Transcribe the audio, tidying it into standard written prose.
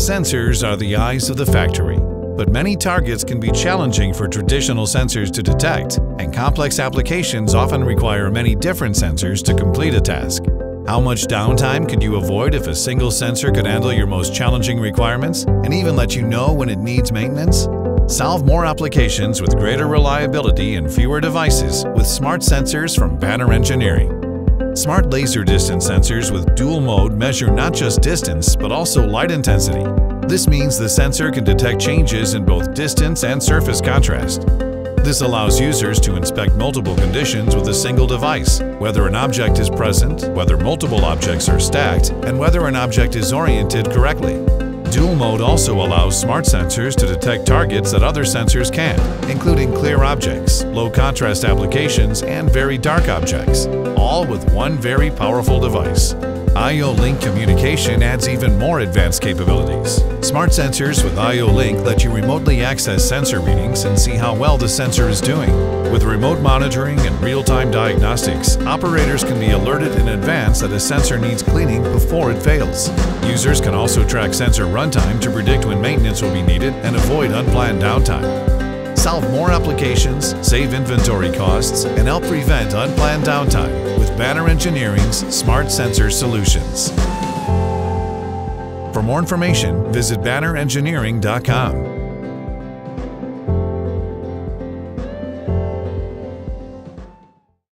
Sensors are the eyes of the factory, but many targets can be challenging for traditional sensors to detect, and complex applications often require many different sensors to complete a task. How much downtime could you avoid if a single sensor could handle your most challenging requirements and even let you know when it needs maintenance? Solve more applications with greater reliability and fewer devices with smart sensors from Banner Engineering. Smart laser distance sensors with dual mode measure not just distance but also light intensity. This means the sensor can detect changes in both distance and surface contrast. This allows users to inspect multiple conditions with a single device, whether an object is present, whether multiple objects are stacked, and whether an object is oriented correctly. Dual mode also allows smart sensors to detect targets that other sensors can't, including clear objects, low contrast applications, and very dark objects, all with one very powerful device. IO-Link communication adds even more advanced capabilities. Smart sensors with IO-Link let you remotely access sensor readings and see how well the sensor is doing. With remote monitoring and real-time diagnostics, operators can be alerted in advance that a sensor needs cleaning before it fails. Users can also track sensor runtime to predict when maintenance will be needed and avoid unplanned downtime. Solve more applications, save inventory costs, and help prevent unplanned downtime with Banner Engineering's Smart Sensor Solutions. For more information, visit bannerengineering.com.